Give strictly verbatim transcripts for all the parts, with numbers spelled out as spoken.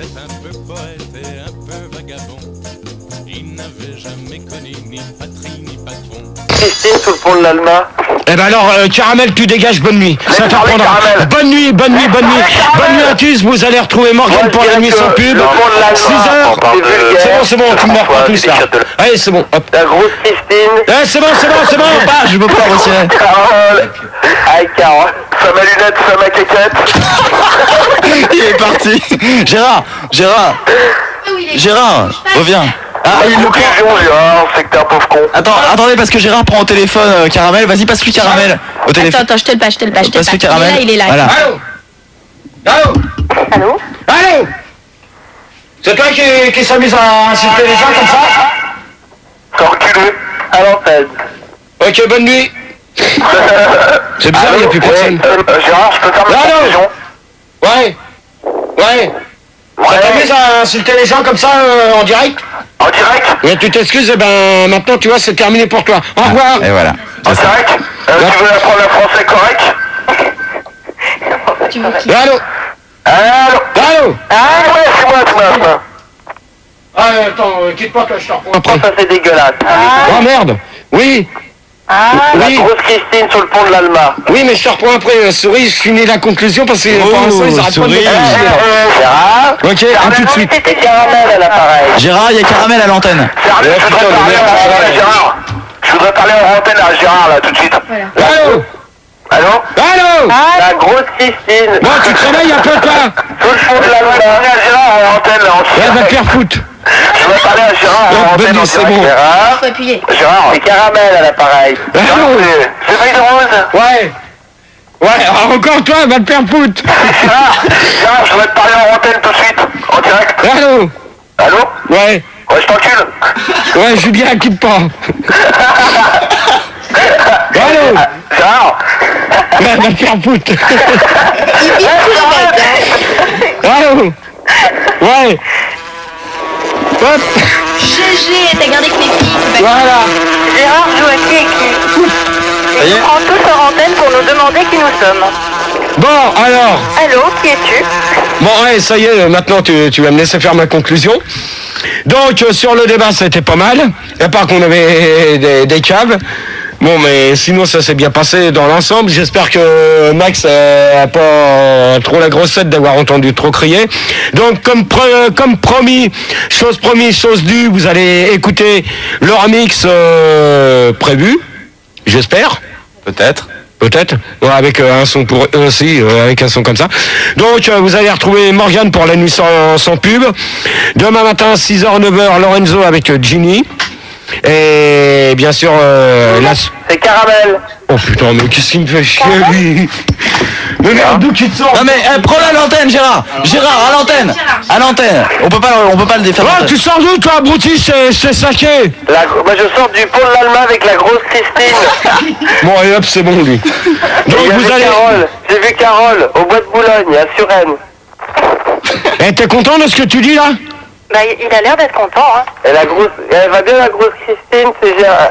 était un peu poète et un peu vagabond. Il n'avait jamais connu ni patrie ni patron. Christine sous le pont de l'Alma. Eh ben alors, euh, Caramel, tu dégages, bonne nuit. Ça te reprendra. Bonne nuit, bonne nuit, bonne nuit. Bonne nuit à tous, vous allez retrouver Morgane pour la nuit sans pub. six heures. C'est bon, c'est bon, tu me marques pas tous là. Allez, c'est bon, hop. La grosse Christine. Eh, c'est bon, c'est bon, c'est bon. Ah, je veux pas retirer. Carole. Aïe, Carole. Ça m'a lunette, ça m'a quéquette. Il est parti. Gérard, Gérard. Gérard, reviens. Ah, il nous perd, c'est que t'es un pauvre con. Attends, attendez, parce que Gérard prend au téléphone euh, Caramel. Vas-y, passe-lui Caramel. Au téléphone. Attends, attends, je te le passe, je te le passe, je te le passe. Caramel. Il est là, il est là. Voilà. Allô. Allô. Allô. Allô. C'est toi qui, qui s'amuse à insulter les gens comme ça? T'es reculé à l'antenne. Ok, bonne nuit. C'est bizarre, il n'y a plus personne. Ouais, euh, Gérard, je peux faire ma question? Ouais. Ouais. Ça t'amuse à insulter les gens comme ça euh, en direct? En direct? Mais tu t'excuses, et ben maintenant tu vois c'est terminé pour toi. Au revoir. Ah, et voilà. En direct euh, Tu veux apprendre le français correct? Tu veux qui? Allô. Allô. Allô. Ah ouais, c'est moi, c'est moi. Ah attends, euh, quitte pas que je te reprends après. Ça c'est dégueulasse. Ah. Oh merde. Oui. Ah, oui. La grosse Christine sur le pont de l'Alma. Oui, mais je te reprends après, euh, Souris, je finis la conclusion parce que pour l'instant, ils arrêtent pas de me Gérard. Ok, à tout de suite. Caramel à l'appareil. Gérard, il y a Caramel à l'antenne. Gérard, je voudrais parler à Gérard. Je voudrais parler à l'antenne à Gérard, là, tout de suite. Allô. Allô. Allô. La grosse Christine. Bon, tu te réveilles un peu, toi. Sur le pont de l'Alma. À Gérard à l'antenne, là, on se va faire foutre. Je vais parler à Gérard, non, à l'antenne, ben c'est bon. Gérard, Gérard, et Caramel à l'appareil. Ben c'est Feuille de Rose. Ouais. Ouais, alors encore toi, va te faire foutre. Gérard, Gérard, je vais te parler en antenne tout de suite, en direct. Allô. Allô. Ouais. Ouais, je t'encule. Ouais, Julien, quitte pas. Allô. Gérard. Ouais, va te faire foutre. Allô. Ouais. Hop. G G, t'as gardé que les filles. Voilà. Gérard joue à qui et qui. Et il prend tous leur antenne pour nous demander qui nous sommes. Bon, alors. Allô, qui es-tu? Bon, ouais, ça y est, maintenant tu, tu vas me laisser faire ma conclusion. Donc, euh, sur le débat, c'était pas mal. À part qu'on avait des, des caves. Bon, mais sinon, ça s'est bien passé dans l'ensemble. J'espère que Max n'a pas trop la grosse tête d'avoir entendu trop crier. Donc, comme, pre comme promis, chose promise, chose due, vous allez écouter leur mix euh, prévu, j'espère. Peut-être. Peut-être. Ouais, avec euh, un son pour eux aussi, euh, avec un son comme ça. Donc, euh, vous allez retrouver Morgane pour la nuit sans, sans pub. Demain matin, six heures neuf heures, Lorenzo avec euh, Ginny. Et bien sûr, euh, la... c'est Caramel. Oh putain, mais qu'est-ce qu'il me fait chier, lui. Mais merde, d'où qu'il te sort? Non mais, eh, prends la l'antenne, Gérard. Gérard, à l'antenne. À l'antenne. On peut pas, on peut pas le défaire. Oh, tu sors d'où, toi, abruti? C'est saqué. La... Bah, je sors du pôle l'Alma avec la grosse Christine. Bon, et hop, c'est bon, lui. Donc, vous allez... J'ai vu Carole, au bois de Boulogne, à Suresnes. Eh, t'es content de ce que tu dis, là? Bah, il a l'air d'être content, hein. Et la grosse... Elle va bien, la grosse Christine, c'est Gérard.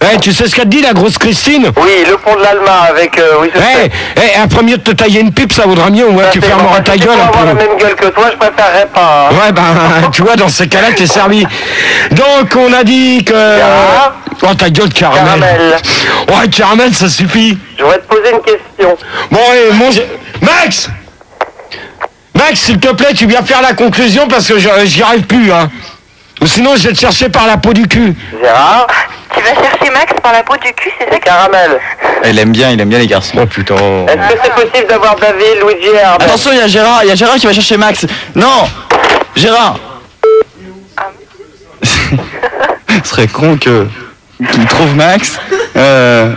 Hey, tu sais ce qu'elle dit, la grosse Christine? Oui, le pont de l'Alma avec... Euh, oui, je hey, sais. Hey, après mieux de te tailler une pipe, ça vaudra mieux, ouais, ça tu fermes ta gueule. Si avoir la même gueule que toi, je préférerais pas. Hein. Ouais, ben, bah, tu vois, dans ces cas-là, t'es servi. Donc, on a dit que... Gérard. Oh, ta gueule, Caramel. Caramel. Ouais, Caramel, ça suffit. Je voudrais te poser une question. Bon, et mon... Max Max, s'il te plaît, tu viens faire la conclusion parce que j'y arrive plus, hein. Ou sinon, je vais te chercher par la peau du cul. Gérard, tu vas chercher Max par la peau du cul, c'est ça? Caramel. Il aime bien, il aime bien les garçons. Oh putain. Est-ce que ah. c'est possible d'avoir David, Luigi et Herbert? Attention, il y a Gérard, il y a Gérard qui va chercher Max. Non, Gérard. Ce serait con que qu'il trouve Max. Euh...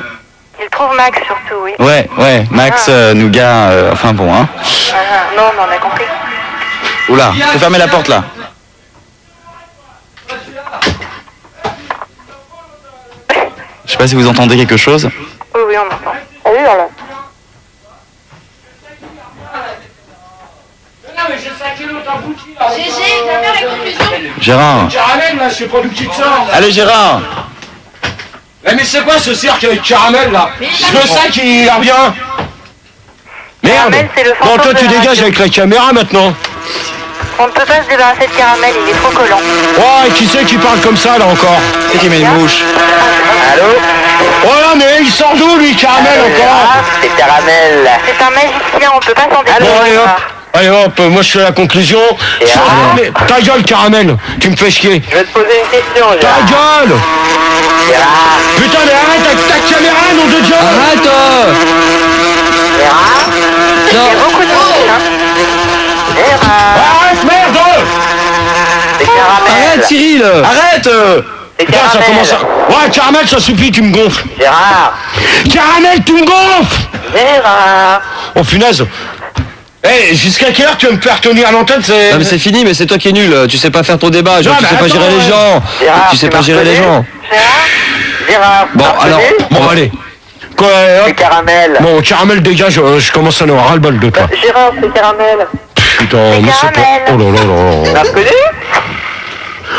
Il trouve Max surtout, oui. Ouais, ouais, Max, ah. euh, Nougat, euh, enfin bon, hein. Ah, non, non, on a compris. Oula, faut fermer la porte, là. Je sais pas si vous entendez quelque chose. Oui, oui, on entend. Oui, on entend. Gérard. Allez, Gérard. Mais c'est quoi ce cirque avec Caramel là? Je veux ça qui revient. Merde. Bon, toi tu dégages avec la caméra maintenant. On ne peut pas se débarrasser de caramel, il est trop collant. Ouais, et qui c'est qui parle comme ça, là, encore? C'est qui met une mouche. Allô? Ouais, mais il sort d'où, lui, caramel, allô, encore? C'est caramel. C'est un magicien, on ne peut pas s'en débarrasser. Allez hop, allez hop, moi je suis à la conclusion. Caramel. Ta gueule, caramel, tu me fais chier. Je vais te poser une question, Gérard. Ta gueule Gérard. Putain, mais arrête avec ta caméra, nom de Dieu. Arrête Gérard. Il y a beaucoup de monde, hein. Arrête, merde! C'est caramel! Arrête, Cyril! Arrête! C'est putain, caramel. Ça commence à... Ouais, caramel, ça suffit, tu me gonfles! Gérard! Caramel, tu me gonfles! Gérard! Oh, punaise! Eh, hey, jusqu'à quelle heure tu vas me faire tenir à l'antenne? C'est... Non, mais c'est fini, mais c'est toi qui es nul! Tu sais pas faire ton débat, genre, non, tu sais attends, pas gérer les gens! Gérard, tu sais pas gérer les gens! Gérard! Gérard! Bon, alors, bon, allez! Quoi, hop. C'est caramel! Bon, caramel, dégage, euh, je commence à avoir ras-le-bol de toi! Bah, Gérard, c'est caramel! Putain, mais c'est pas... Oh là là là...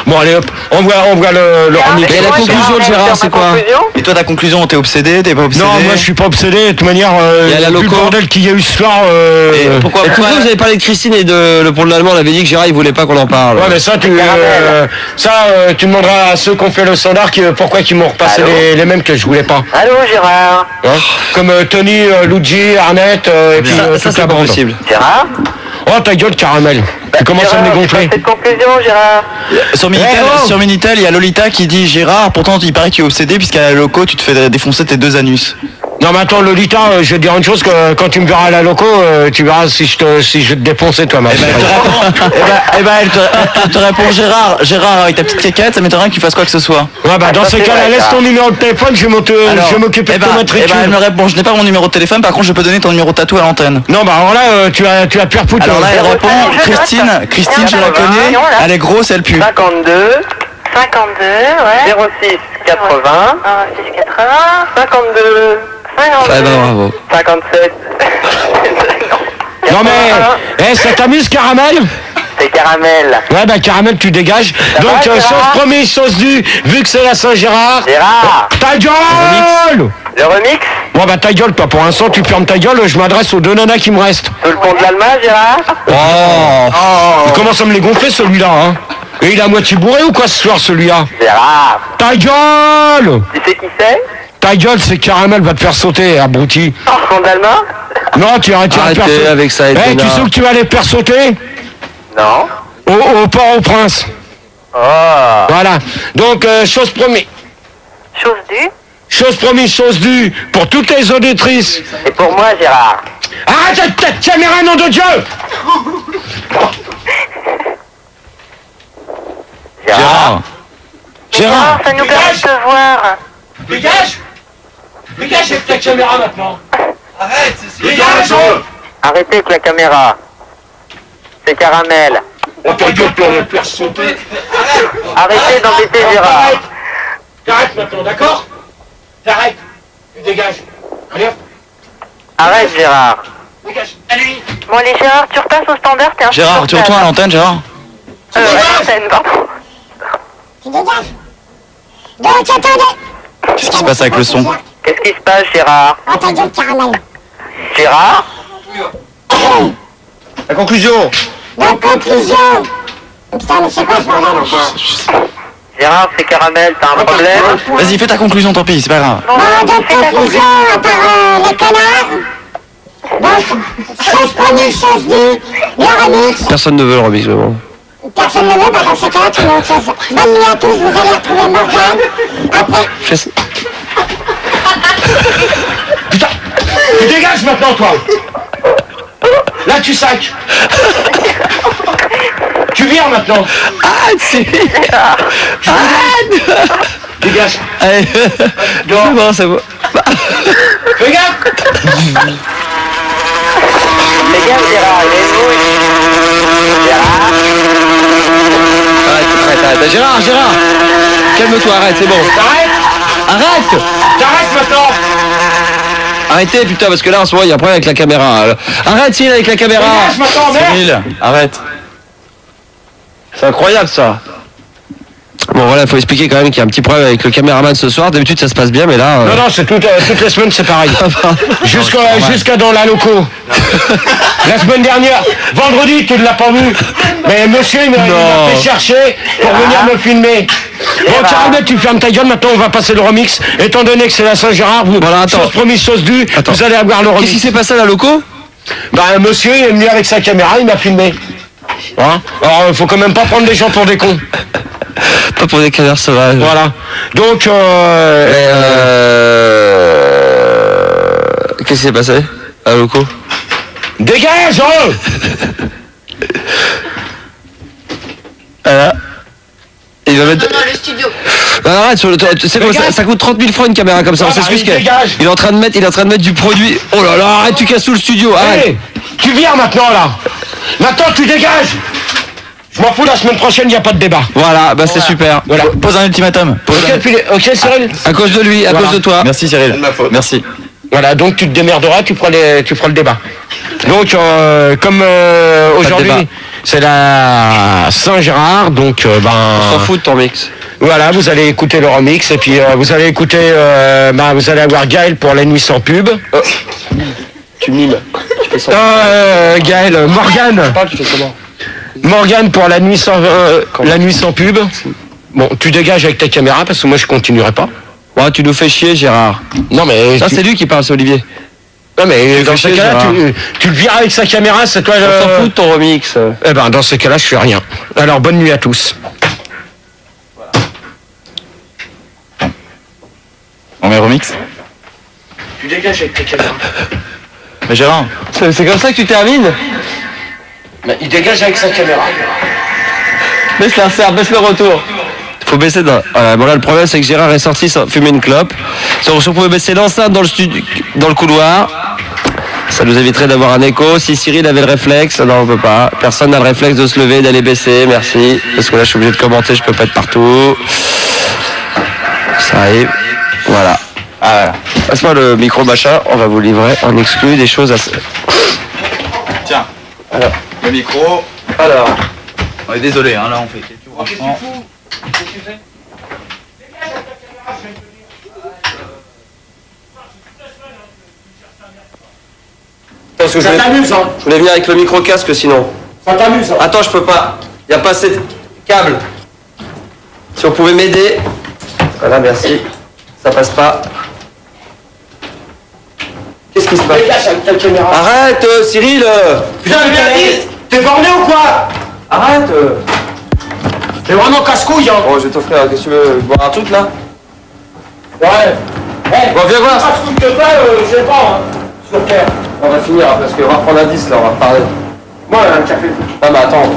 Bon allez hop, on voit, on voit le... le... Et la conclusion de Gérard, c'est quoi? Et toi ta conclusion, t'es obsédé, t'es pas obsédé? Non, moi je suis pas obsédé, de toute manière, euh, il y a le bordel qu'il y a eu ce soir... Euh... Et pourquoi, et pourquoi ouais. Vous avez parlé de Christine et de le pont de l'Allemand, on avait dit que Gérard il voulait pas qu'on en parle. Ouais mais ça tu... Euh, ça euh, tu demanderas à ceux qui ont fait le standard qui, euh, pourquoi ils m'ont repassé les, les mêmes que je voulais pas. Allô Gérard hein. Comme euh, Tony, euh, Luigi, Arnett, euh, et puis ça, euh, toute ça, la bande. Gérard. Oh ta gueule caramel, bah, tu commences Gérard, à me dégonfler. Cette conclusion Gérard. Sur Minitel, hey, sur Minitel, il y a Lolita qui dit Gérard, pourtant il paraît que tu es obsédé puisqu'à la loco tu te fais défoncer tes deux anus. Non mais attends Lolita, euh, je vais te dire une chose, que quand tu me verras à la loco, euh, tu verras si je te si je te défonçais toi ma eh ben, eh ben, elle, te, elle te répond Gérard, Gérard avec ta petite quéquette, ça m'étonnerait que tu fasses quoi que ce soit. Ouais bah dans ce cas-là, laisse ton numéro de téléphone, je vais m'occuper de ton matricule. Eh ben elle me répond, je n'ai pas mon numéro de téléphone, par contre je peux donner ton numéro tatoué à l'antenne. Non bah alors là euh, tu as tu as pire foutu. Alors là elle répond Christine, Christine je la connais, elle est grosse, elle pue. cinquante-deux, cinquante-deux, ouais. zéro six quatre-vingts, cinquante-deux. Ah ben bravo. cinquante-sept. Non, non mais, eh, ça t'amuse caramel? C'est caramel. Ouais bah caramel tu dégages. Ça donc va, euh, sauce promis, sauce due, vu que c'est la Saint-Gérard. Gérard. Ta gueule. Le remix. Bon bah ta gueule toi, pour l'instant tu fermes ta gueule, je m'adresse aux deux nanas qui me restent. Sur le pont de l'Allemagne Gérard. Oh. Oh. Il commence à me les gonfler celui-là hein. Et il est à moitié bourré ou quoi ce soir celui-là? Gérard. Ta gueule. Tu sais qui c'est? Ta gueule, c'est caramel, va te faire sauter, abruti. Oh, pont d'Allemagne? Non, tu arrêtes de faire sauter. Avec ça, hey, tu sais où que tu vas aller faire sauter? Non. Au, au Port-au-Prince. Oh. Voilà. Donc, euh, chose promise. Chose due? Chose promise, chose due, pour toutes les auditrices. Et pour moi, Gérard. Arrête avec ta caméra, nom de Dieu. Gérard. Gérard. Gérard, ça nous permet de te voir. Dégage. Dégage avec ta caméra maintenant. Arrête, c'est dégage. Arrêtez avec la caméra. C'est caramel. Oh ta gueule, on va te faire sauter. Arrêtez d'embêter Gérard. T'arrêtes maintenant, d'accord? T'arrêtes. Tu dégages. Allez hop. Arrête Gérard. Dégage. Allez. Bon allez Gérard, tu repasses au standard, t'es un peu. Gérard, tu retournes à l'antenne, Gérard. Euh, à l'antenne, pardon. Tu dégages. Donc attendez. Qu'est-ce qui se passe avec le son? Qu'est-ce qui se passe, Gérard? Oh, ta gueule, caramel. Gérard? La conclusion. La conclusion. Putain, mais c'est quoi ce bordel, enfin? Gérard, c'est caramel, t'as un problème? Vas-y, fais ta conclusion, tant pis, c'est pas grave. Bon, donc, conclusion, à part euh, les connards. Donc, chose promise, chose due, le remix. Personne ne veut le remix, vraiment. Personne ne veut, bah dans ces cas-là, tu veux autre chose. Bonne nuit à tous, vous allez retrouver Morgane. Après... Fais... Putain, tu dégages maintenant toi. Là tu sacs. Tu viens maintenant. Ah c'est... Ah, dégage. Allez, c'est bon, c'est bon. Regarde. Regarde Gérard, il est mouille. Gérard. Arrête, arrête, arrête. Gérard, Gérard. Calme-toi, arrête, c'est bon. Arrête. Arrête! T'arrêtes maintenant! Arrêtez putain parce que là en ce moment il y a un problème avec la caméra. Arrête Cyril avec la caméra! Cyril, arrête! C'est incroyable ça! Bon voilà, il faut expliquer quand même qu'il y a un petit problème avec le caméraman ce soir. D'habitude ça se passe bien, mais là... Euh... Non, non, c'est tout, euh, toutes les semaines c'est pareil. Jusqu'à jusqu'à dans la loco. La semaine dernière, vendredi, tu ne l'as pas vu. Mais monsieur, il m'a fait chercher pour ah. venir me filmer. Bon, Carabet, tu fermes ta gueule, maintenant on va passer le remix. Étant donné que c'est la Saint-Gérard, vous, voilà, chose promise, chose due, attends. Vous allez avoir le remix. Qu'est-ce qui s'est passé à la loco? Bah ben, monsieur, il est venu avec sa caméra, il m'a filmé. Hein? Alors, il faut quand même pas prendre les gens pour des cons. Pas pour des canards sauvages. Voilà. Donc, euh... Mais euh... qu'est-ce qui s'est passé à Loco? Dégage, hein. Voilà. Il va mettre... Non, non, le studio. Ah, arrête, sur le... c'est quoi, ça, ça coûte trente mille francs une caméra comme ça, voilà, on s'excuse qu'elle... Il est en train de mettre, il est en train de mettre du produit... Oh là là, arrête, tu casses tout le studio, arrête. Hey, tu viens maintenant, là. Maintenant, tu dégages. Je m'en fous, la semaine prochaine, il n'y a pas de débat. Voilà, bah c'est voilà. super. Voilà. Pose un ultimatum. Pose ok, un... Puis, ok Cyril. À, à cause de lui, à voilà. cause de toi. Merci Cyril. Merci. Voilà, donc tu te démerderas, tu feras, les, tu feras le débat. Donc, euh, comme euh, aujourd'hui, c'est la Saint-Gérard, donc euh, ben... on s'en fout de ton mix. Voilà, vous allez écouter le remix, et puis euh, vous allez écouter... Euh, ben, vous allez avoir Gaël pour les nuits sans pub. Oh. Tu mimes. Euh, Gaël, Morgane. Tu fais comment? Morgane pour la nuit sans euh, la nuit sans pub. Bon, tu dégages avec ta caméra parce que moi je continuerai pas. Ouais, tu nous fais chier, Gérard. Non mais ça tu... c'est lui qui parle, c'est Olivier. Non mais tu dans ce cas-là, tu, tu le viras avec sa caméra, c'est toi. On le... s'en fout de ton remix. Eh ben dans ce cas-là, je fais rien. Alors bonne nuit à tous. Voilà. On met remix. Tu dégages avec ta caméra. Mais Gérard, c'est comme ça que tu termines. Bah, il dégage avec sa caméra. Baisse l'insert, baisse le retour. Faut baisser d'un... Voilà, bon là, le problème, c'est que Gérard est sorti sans fumer une clope. Si on pouvait baisser l'enceinte dans le studio, dans le couloir, ça nous éviterait d'avoir un écho. Si Cyril avait le réflexe, non, on peut pas. Personne n'a le réflexe de se lever, d'aller baisser, merci. Parce que là, je suis obligé de commenter, je peux pas être partout. Ça arrive. Voilà. Ah, voilà. Passe-moi le micro, machin, on va vous livrer, on exclut des choses assez... Tiens. Alors. Le micro. Alors. On est désolé, hein, là on fait quelques jours. Qu'est-ce que tu fous? Qu'est-ce que tu fais? Parce que ça t'amuse, hein? Je voulais venir avec le micro-casque sinon. Ça t'amuse, hein? Attends, je peux pas. Il n'y a pas assez de câble. Si on pouvait m'aider. Voilà, merci. Ça passe pas. Qu'est-ce qui se passe? Arrête, euh, Cyril euh... Putain, mais t'es borné ou quoi? Arrête euh... T'es vraiment casse-couille, hein. Bon, je vais t'offrir, qu'est-ce que tu veux? Boire un truc, là? Ouais. Hey, bon, viens voir. Si tu te fais, euh, je sais pas, hein. Sur terre. On va finir, parce qu'on va reprendre un dix, là, on va parler. Moi, ouais, un café. Ah, bah attends.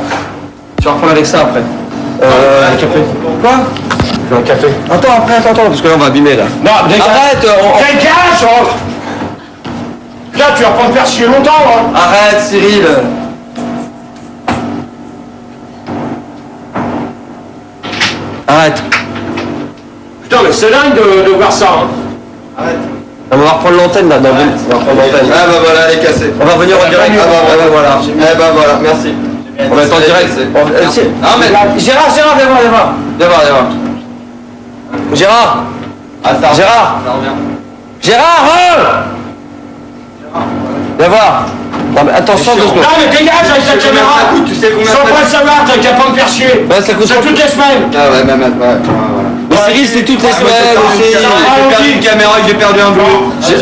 Tu vas reprendre avec ça, après. Euh, un café. Quoi? Je veux un café. Attends, après, attends, attends, parce que là, on va abîmer, là. Non, dégage. Arrête euh, on... Dégage on... Là, tu vas pas me faire chier longtemps, hein. Arrête, Cyril. Arrête. Putain, mais c'est dingue de, de voir ça, hein. Arrête. On va reprendre l'antenne, là, dans le... On va reprendre l'antenne. Ah, bah voilà, elle est cassée. On va revenir en direct. Ah, bah voilà. Eh, bah voilà, merci. On va être en direct. Ah, mais... Gérard, Gérard, viens voir, viens voir. Viens voir, viens voir. Gérard. Ah, ça revient. Gérard. Ça revient. Gérard, hein. Viens voir. Non mais attention deux secondes. Non mais dégage avec ta caméra. Ça coûte, tu sais combien ça coûte. Sans pas savoir, t'as qu'à pas me faire chier. Bah ça coûte. C'est toutes les semaines. Ah ouais, bah, bah, bah, bah, voilà. Mais Cyril, c'est toutes les semaines aussi. J'ai perdu une caméra et j'ai perdu un boulot. Je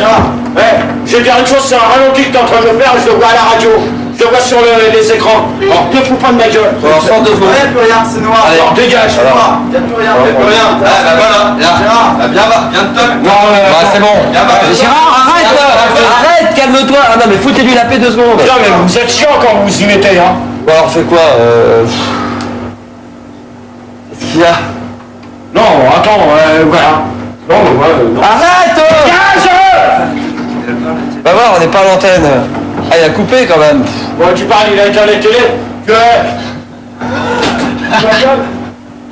vais dire une chose, c'est un ralenti que t'es en train de faire, je le vois à la radio. Je le vois sur le, les écrans. Alors ne fous pas de ma gueule. Alors sans deux secondes. Y'a plus rien, c'est noir. Alors dégage, c'est noir. Y'a plus rien, y'a plus rien. Ah bah voilà, Gérard, viens va, viens de toi. Non, bah c'est bon. Gérard, arrête là. Arrête, calme-toi. Ah non mais foutez-lui la paix deux secondes. Non mais vous êtes chiant quand vous y mettez, hein. Bon alors c'est quoi euh... Qu'est-ce qu'il y a? Non, attends, euh, voilà. Non mais voilà. Non. Arrête euh... Dégage. Bah voilà, on n'est pas à l'antenne. Ah, il a coupé quand même. Bon, tu parles, il a éteint la télé. Tu veux...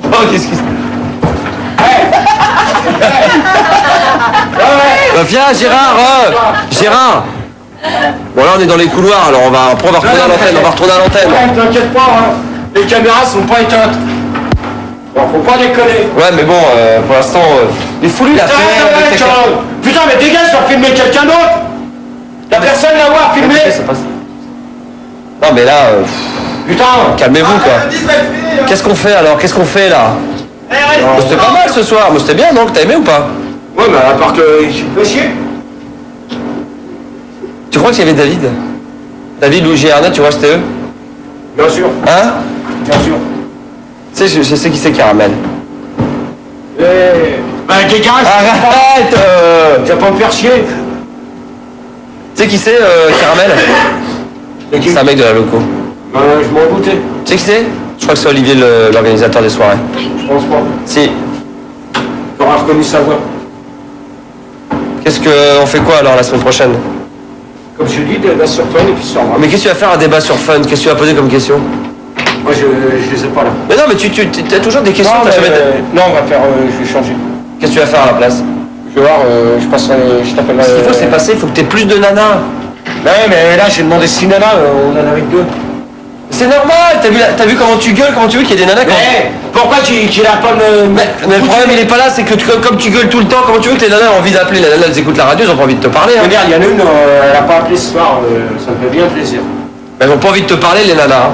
Oh, qu'est-ce qui se... Hey. Hey. Bah, viens, Gérard euh. Gérard. Bon, là, on est dans les couloirs, alors on va, après, on va retourner à l'antenne. On va retourner à l'antenne. Ouais, t'inquiète pas, hein. Les caméras sont pas éteintes. Bon, faut pas déconner. Ouais, mais bon, euh, pour l'instant, euh, il faut lui la faire. Putain, mais dégage, tu as filmé quelqu'un d'autre. La personne là où a filmé. Non, mais là, euh, putain, calmez-vous quoi. Qu'est-ce qu'on fait alors? Qu'est-ce qu'on fait là? C'était pas mal ce soir, mais c'était bien, donc t'as aimé ou pas? Ouais, mais à part que je peux chier. Tu crois qu'il y avait David? David, Louis Arnaud, tu vois, c'était eux? Bien sûr. Hein? Bien sûr. Tu sais, je, je sais qui c'est qui ramène. Eh, bah, dégage! Arrête! Euh... Tu vas pas me faire chier! Tu sais qui c'est, euh, Caramel? C'est un mec de la loco. Bah, je m'en doutais. Tu sais qui c'est? Je crois que c'est Olivier, l'organisateur des soirées. Je pense pas. Si. T'auras reconnu sa voix. Qu'est-ce que... On fait quoi alors la semaine prochaine? Comme je dis, débat sur Fun et puis sur... Mais qu'est-ce que tu vas faire à débat sur Fun? Qu'est-ce que tu vas poser comme question? Moi, je, je les ai pas là. Mais non, mais tu, tu as toujours des questions. Non, jamais... euh, non on va faire... Euh, je vais changer. Qu'est-ce que tu vas faire à la place? Je vais voir, euh, je passerai... Je t'appelle... Ce qu'il faut, c'est passer, il faut que t'aies plus de nanas. Bah ouais, mais là, j'ai demandé six nanas, euh, on en avait deux. C'est normal, t'as vu, la... vu comment tu gueules, comment tu veux qu'il y ait des nanas quand... Mais pourquoi tu, tu l'as pas me... Mais, mais le problème, il est pas là, c'est que tu, comme tu gueules tout le temps, comment tu veux que les nanas aient envie d'appeler? Les nanas, elles écoutent la radio, elles ont pas envie de te parler. Hein. Regarde, il y en a une, euh, elle a pas appelé ce soir, euh, ça me fait bien plaisir. Mais elles ont pas envie de te parler, les nanas. Hein.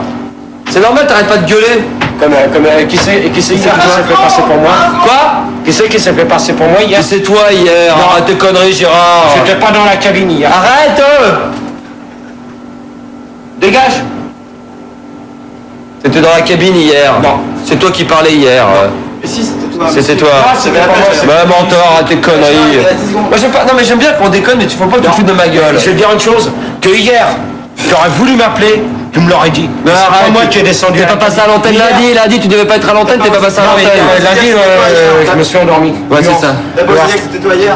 C'est normal, t'arrêtes pas de gueuler. Comme, euh, comme euh, qui c'est qui s'est fait passer pour moi? Quoi? Qui c'est qui s'est fait passer pour moi hier? C'est toi hier. Non, arrête tes conneries, Gérard. J'étais pas dans la cabine hier. Arrête! Dégage. T'étais dans la cabine hier. Non. C'est toi qui parlais hier. Mais si, c'était toi. C'était toi. Ah, c'était pas moi. Même en tort, arrête tes conneries. Moi, j'aime pas. Non, mais j'aime bien qu'on déconne, mais tu prends pas que tu fous de ma gueule. Je vais te dire une chose, que hier, t'aurais voulu m'appeler. Tu me l'aurais dit. Mais arrête, pas moi qui est descendu. T'es pas passé à l'antenne lundi, lundi, tu devais pas être à l'antenne, t'es pas passé à l'antenne. Lundi, je me suis endormi. Ouais, c'est ça. D'abord, je disais que c'était toi hier.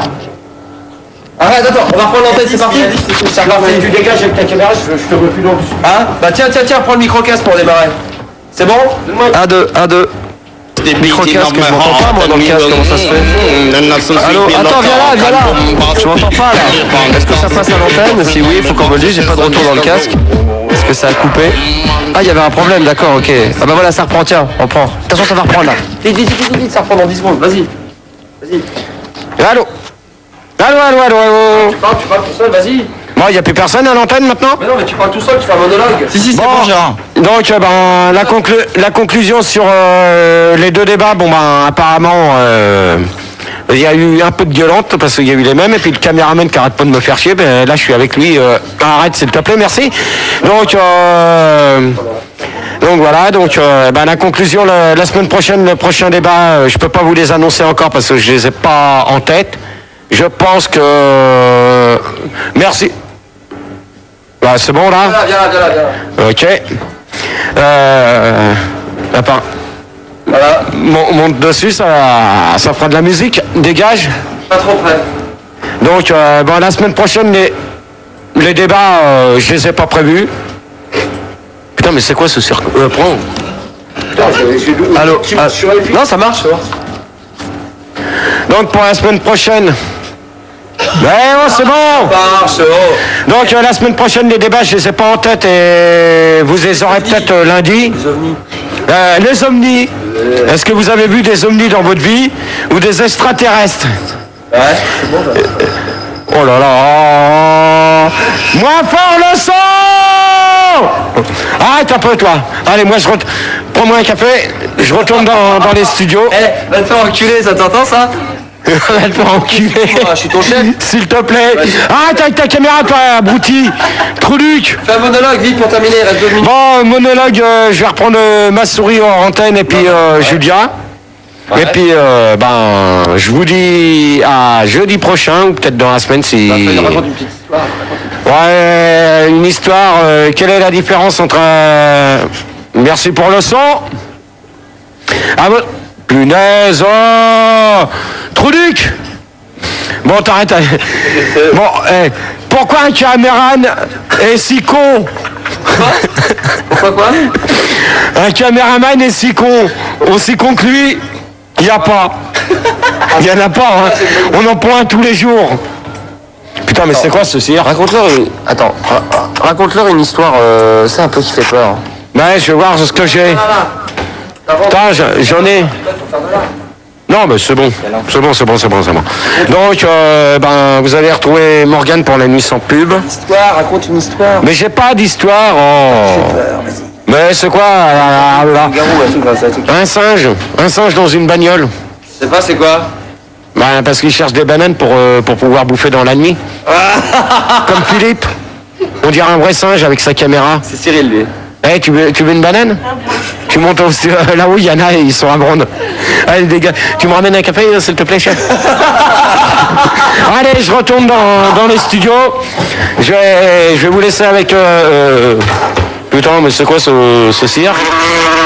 Arrête, attends, on va reprendre l'antenne, c'est parti. C'est parti. Tu dégages avec ta caméra, je te vois plus dans le dessus. Hein? Bah tiens, tiens, tiens, prends le micro-casque pour démarrer. C'est bon? un, deux, un, deux. Des micro-casques, je m'entends pas moi dans le casque, comment ça se fait? Allô, attends, viens là, viens là. Je m'entends pas là. Est-ce que ça passe à l'antenne? Si oui, il faut qu'on me le dise, j'ai pas de retour dans le casque. Est-ce que ça a coupé? Ah, il y avait un problème, d'accord, ok. Ah bah voilà, ça reprend, tiens, on prend. Attention, ça va reprendre là. Vite, vite, vite, vite, ça reprend dans dix secondes, vas-y. Vas-y. Allô? Allô, allô, allô, allô? Tu parles, tu parles tout seul, vas-y. Bon, il n'y a plus personne à l'antenne maintenant? Mais non, mais tu parles tout seul, tu fais un monologue. Si, si, c'est bon, Gérard. Donc, euh, ben, la, conclu la conclusion sur euh, les deux débats, bon, ben, apparemment... Euh... Il y a eu un peu de gueulante parce qu'il y a eu les mêmes, et puis le caméraman qui arrête pas de me faire chier, ben là je suis avec lui, euh, arrête s'il te plaît, merci. Donc, euh, donc voilà, donc euh, ben, la conclusion, la, la semaine prochaine, le prochain débat, je peux pas vous les annoncer encore parce que je les ai pas en tête. Je pense que... Merci. Ben, c'est bon là, viens là, viens là, viens là. Ok. Euh... Attends. Voilà. Mon, monte dessus, ça, ça fera de la musique. Dégage. Pas trop près. Donc, euh, bon, la semaine prochaine, les, les débats, euh, je les ai pas prévus. Putain, mais c'est quoi ce cirque? Euh, prends. Putain, je... Allô. Tu, ah, tu non, ça marche. Donc, pour la semaine prochaine... Mais oh, c'est bon. Donc, euh, la semaine prochaine, les débats, je les ai pas en tête et vous les aurez peut-être euh, lundi. Les ovnis. Euh, les ovnis. Est-ce que vous avez vu des ovnis dans votre vie ou des extraterrestres? Ouais, c'est bon, ben. Oh là là. Moins fort le son. Arrête un peu toi. Allez, moi je rentre. Prends-moi un café. Je retourne dans, dans les studios. Eh, va te faire enculer, ça t'entend ça? Va te faire enculer. Je suis ton chef. S'il te plaît. Arrête avec ta caméra toi, abruti. Trouluc. Fais un monologue, vite pour terminer, il reste deux minutes. Bon, monologue, euh, je vais reprendre euh, ma souris en antenne et puis euh, ouais. Julia. Ouais. Et puis, euh, ben, je vous dis à jeudi prochain, ou peut-être dans la semaine si... Bah, il raconte une petite histoire. Ouais, une histoire. Euh, quelle est la différence entre... Euh... Merci pour le son. Ah bon... Punaise, oh Trouduc. Bon, t'arrêtes. Bon, eh, pourquoi un caméraman est si con? Pourquoi quoi? Un caméraman est si con. Aussi con que lui, il n'y a pas. Il n'y en a pas, hein. On en prend un tous les jours. Putain, mais c'est quoi ceci? Raconte-leur une... Attends, raconte-leur une histoire, euh, c'est un peu qui fait peur. Ben, je vais voir ce que j'ai. Putain, j'en ai... Non, mais c'est bon, c'est bon, c'est bon, c'est bon, c'est bon. Donc, euh, ben, vous allez retrouver Morgane pour la nuit sans pub. Histoire, raconte une histoire. Mais j'ai pas d'histoire. Oh. Mais c'est quoi là, là, là. Un singe, un singe dans une bagnole. Je sais pas, c'est quoi. Ben, parce qu'il cherche des bananes pour, euh, pour pouvoir bouffer dans la nuit. Comme Philippe. On dirait un vrai singe avec sa caméra. C'est Cyril, lui. Eh, hey, tu, tu veux une banane? Tu montes au, euh, là où il y en a, ils sont à grande. Allez, les gars, tu me ramènes un café, s'il te plaît, chef. Allez, je retourne dans, dans les studios. Je vais, je vais vous laisser avec... Euh, euh, putain, mais c'est quoi ce, ce cirque?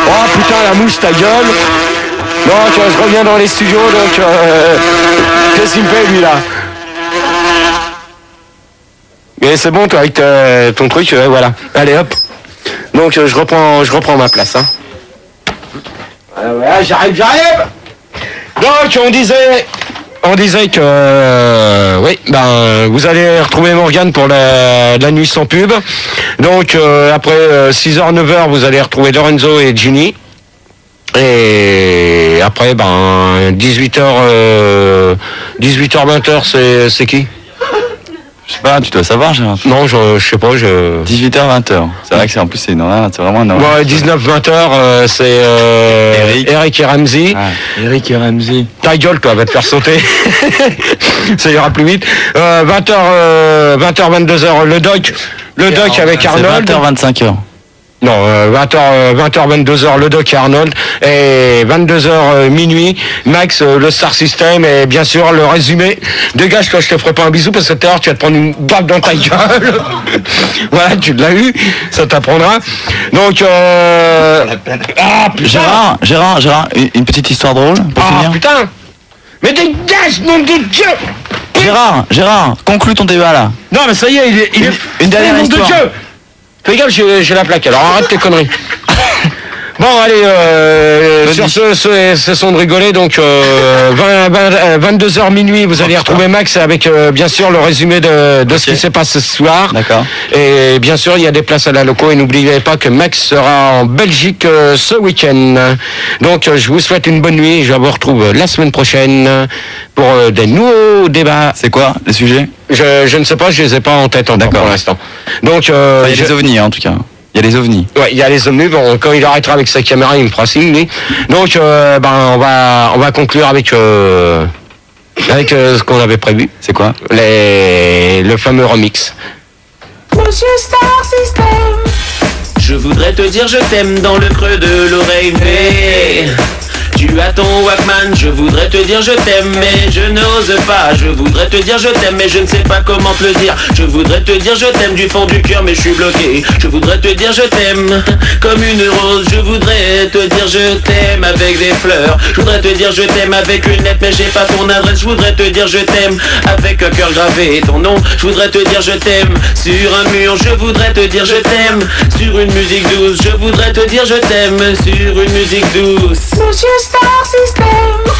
Oh, putain, la mouche, ta gueule. Donc, je reviens dans les studios, donc... Euh, qu'est-ce qu'il fait, lui, là? Mais c'est bon, toi, avec ta, ton truc, euh, voilà. Allez, hop. Donc je reprends, je reprends ma place. Hein. Euh, ouais, j'arrive, j'arrive. Donc on disait, on disait que, euh, oui, ben vous allez retrouver Morgane pour la, la nuit sans pub. Donc euh, après euh, six heures neuf heures, vous allez retrouver Lorenzo et Ginny. Et après ben dix-huit heures euh, dix-huit heures vingt heures, c'est qui? Je sais pas, tu dois savoir, j'ai l'impression. Non, je, je sais pas, je... dix-huit heures vingt heures. C'est vrai que c'est en plus, c'est une heure, c'est vraiment une heure. Ouais, dix-neuf vingt heures, euh, c'est... Euh, Eric. Eric et Ramsey. Ouais, Eric et Ramsey. Ta gueule, toi, va te faire sauter. Ça ira plus vite. Euh, vingt heures, euh, vingt heures vingt-deux heures, le doc. Le doc avec Arnold. vingt heures vingt-cinq heures. Non, euh, vingt heures vingt-deux heures, le doc et Arnold. Et vingt-deux heures euh, minuit, Max, euh, le Star System, et bien sûr le résumé. Dégage, toi, je te ferai pas un bisou parce que tout à l'heure tu vas te prendre une barbe dans ta gueule. Voilà, tu l'as eu, ça t'apprendra. Donc, euh... ah, putain. Gérard, Gérard, Gérard, une petite histoire drôle pour ah, finir. Putain. Mais dégage, nom de Dieu. Gérard, Gérard, conclue ton débat là. Non, mais ça y est, il est... Il est... Une, une dernière histoire. Fais gaffe, j'ai la plaque, alors arrête tes conneries. Bon, allez, euh, sur ce, ce, ce sont de rigoler, donc euh, vingt-deux heures minuit, vous allez retrouver Max avec, euh, bien sûr, le résumé de, de okay. ce qui s'est passé ce soir. D'accord. Et bien sûr, il y a des places à la loco, et n'oubliez pas que Max sera en Belgique euh, ce week-end. Donc, euh, je vous souhaite une bonne nuit, je vous retrouve la semaine prochaine pour euh, des nouveaux débats. C'est quoi, le sujet? Je, je ne sais pas, je les ai pas en tête encore pour l'instant. Donc, euh, enfin, il y a je... des ovnis hein, en tout cas. Il y a les ovnis. Ouais, il y a les ovnis. Bon, quand il arrêtera avec sa caméra, il me fera signe. Lui. Donc, euh, ben, on va, on va conclure avec, euh, avec euh, ce qu'on avait prévu. C'est quoi? Les, le fameux remix. Monsieur Star System, je voudrais te dire je t'aime dans le creux de l'oreille. Mais... tu as ton Walkman, je voudrais te dire je t'aime mais je n'ose pas. Je voudrais te dire je t'aime mais je ne sais pas comment te le dire. Je voudrais te dire je t'aime du fond du cœur mais je suis bloqué. Je voudrais te dire je t'aime comme une rose. Je voudrais te dire je t'aime avec des fleurs. Je voudrais te dire je t'aime avec une lettre mais j'ai pas ton adresse. Je voudrais te dire je t'aime avec un cœur gravé et ton nom. Je voudrais te dire je t'aime sur un mur. Je voudrais te dire je t'aime sur une musique douce. Je voudrais te dire je t'aime sur une musique douce. Star System.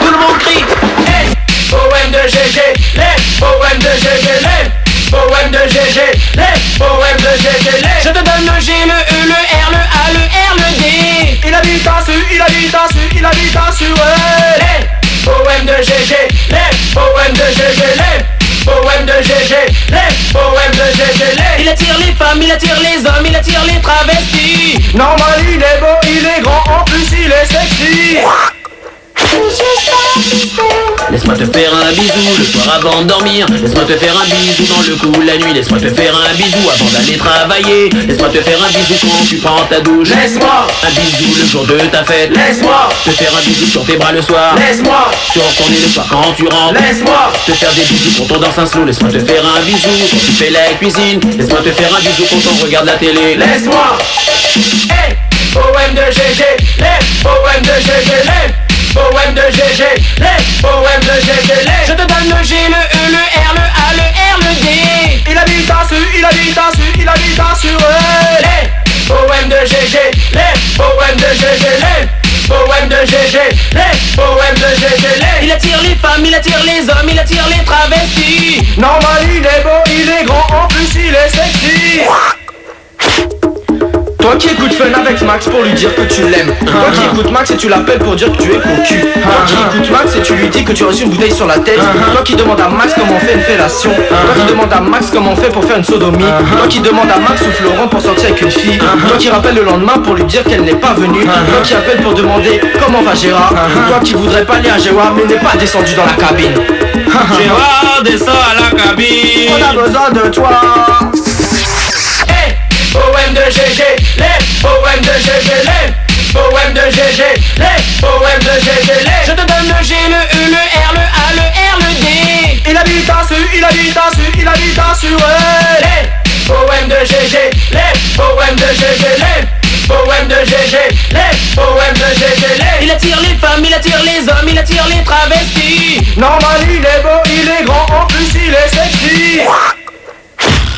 Tout le monde crie hey, poème de G G, les poèmes de G G, les poèmes de G G, les poèmes de G G, les. Je te donne le G, le E, le R, le A, le R, le D. Il habite en su, il habite en su, il habite en su. Les poèmes de G G, les poèmes de G G, les. Poème de G G, les poèmes de G G, les. Il attire les femmes, il attire les hommes, il attire les travestis. Normal, il est beau, il est grand, en plus il est sexy. Laisse-moi te faire un bisou le soir avant de dormir. Laisse-moi te faire un bisou dans le cou la nuit. Laisse-moi te faire un bisou avant d'aller travailler. Laisse-moi te faire un bisou quand tu prends ta douche. Laisse-moi un bisou le jour de ta fête. Laisse-moi te faire un bisou sur tes bras le soir. Laisse-moi te retourner le soir quand tu rentres. Laisse-moi te faire des bisous quand on danse un slow. Laisse-moi te faire un bisou quand tu fais la cuisine. Laisse-moi te faire un bisou quand on regarde la télé. Laisse-moi hey, poème de G G, les poèmes de G G, les. Poème de G G, les poèmes de G G, les. Je te donne le G, le E, le R, le A, le R, le D. Il habite en su, il habite en su, il habite en sur eux. Les poèmes de G G, les poèmes de G G, les. Poème de G G, les poèmes de G G, les. Il attire les femmes, il attire les hommes, il attire les travestis. Normal, il est beau, il est grand, en plus il est sexy. Toi qui écoute Fun avec Max pour lui dire que tu l'aimes. Toi qui écoute Max et tu l'appelles pour dire que tu es con cul. Toi qui écoute Max et tu lui dis que tu as reçu une bouteille sur la tête. Toi qui demande à Max comment on fait une fellation. Toi qui demande à Max comment on fait pour faire une sodomie. Toi qui demande à Max ou Florent pour sortir avec une fille. Toi qui rappelle le lendemain pour lui dire qu'elle n'est pas venue. Toi qui appelle pour demander comment va Gérard. Toi qui voudrait pas aller à Gérard mais n'est pas descendu dans la cabine. Gérard descend à la cabine. On a besoin de toi. Poème de G G, les poèmes de G G, les poèmes de G G, les poèmes de G G, les. Je te donne le G, le E, le R, le A, le R, le D. Il habite un sur, il habite un sur, il habite un sur eux. Les poèmes de G G, les poèmes de G G, les poèmes de G G, les poèmes de G G, les. Il attire les femmes, il attire les hommes, il attire les travestis. Normal, il est beau, il est grand, en plus il est sexy.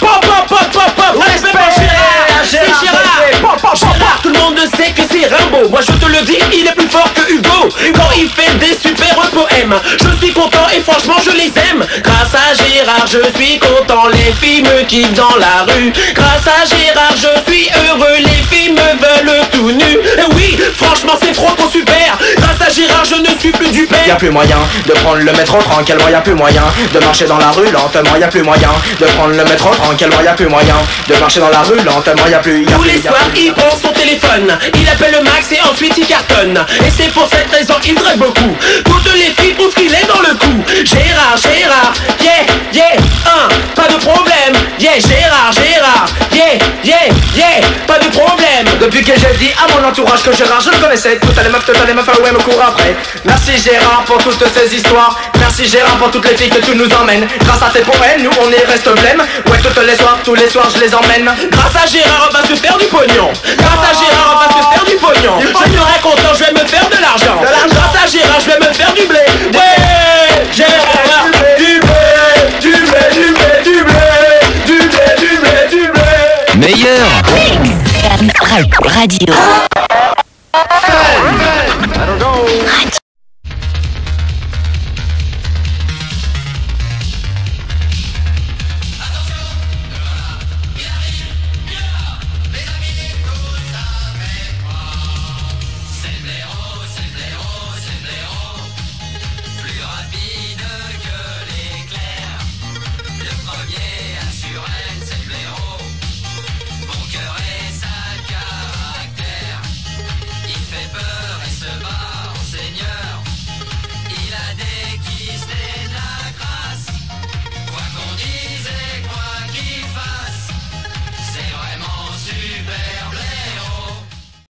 Pop, pop, pop, pop, pop, respect pour Gérard, c'est Gérard, pop, pop, pop. Tout le monde sait que c'est Rimbaud, moi je te le dis, il est plus fort que Hugo. Quand il fait des super poèmes, je suis content et franchement je les aime. Grâce à Gérard, je suis content, les filles me kiffent dans la rue. Grâce à Gérard, je suis heureux, les filles me veulent tout nu. Et oui, franchement c'est trop trop super, grâce à Gérard je ne suis plus du père. Y'a plus moyen de prendre le métro tranquillement, y'a plus moyen de marcher dans la rue lentement, y'a plus moyen de prendre le métro tranquillement. Tranquillement, y'a plus moyen de marcher dans la rue lentement, y'a plus. Tous les soirs il prend son téléphone, il appelle le Max et ensuite il cartonne. Et c'est pour cette raison qu'il traite beaucoup. Toutes les filles trouvent qu'il est dans le coup. Gérard, Gérard, yeah, yeah, un, pas de problème. Yeah, Gérard, Gérard, yeah, yeah, yeah, pas de problème. Depuis que j'ai dit à mon entourage que Gérard je le connaissais, tout à les meufs, tout à les meufs, ouais me court après. Merci Gérard pour toutes ces histoires. Merci Gérard pour toutes les filles que tu nous emmènes. Grâce à tes poèmes, nous on est reste blême. Ouais, tous les soirs, tous les soirs je les emmène. Grâce à Gérard on va se faire du pognon. Grâce à Gérard on va se faire du pognon. Je serai content, je vais me faire de l'argent. Grâce à Gérard je vais me faire du blé. Ouais, Gérard, du blé, du blé, du blé, du blé, du blé, du blé, du blé. Meilleur Fun Radio.